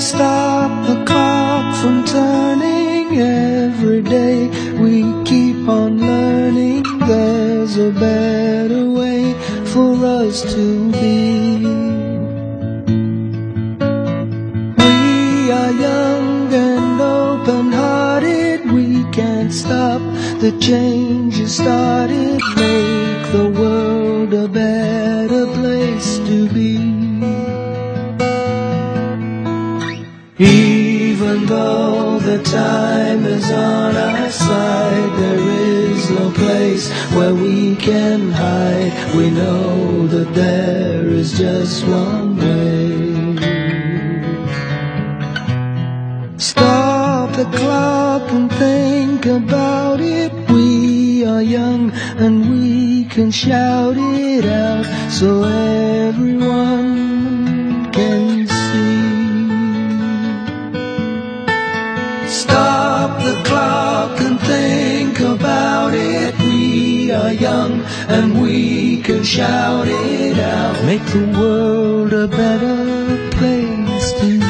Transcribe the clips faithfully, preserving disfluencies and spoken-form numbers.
stop the clock from turning. Every day we keep on learning. There's a better way for us to be. We are young and open-hearted. We can't stop the change you started. Make the world a better place to be. Even though the time is on our side, there is no place where we can hide. We know that there is just one way. Stop the clock and think about it. We are young and we can shout it out so everyone can see. Stop the clock and think about it. We are young and we can shout it out. Make the world a better place to be.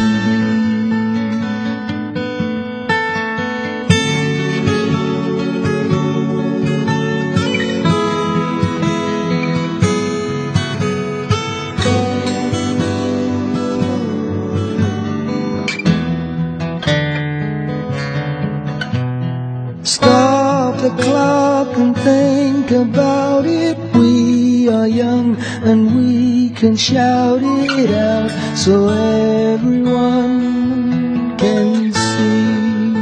Stop the clock and think about it. We are young and we can shout it out so everyone can see.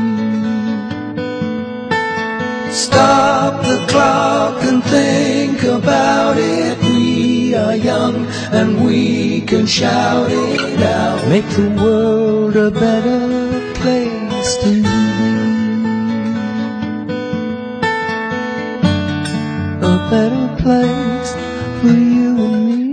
Stop the clock and think about it. We are young and we can shout it out. Make the world a better place to be. Better place for you and me.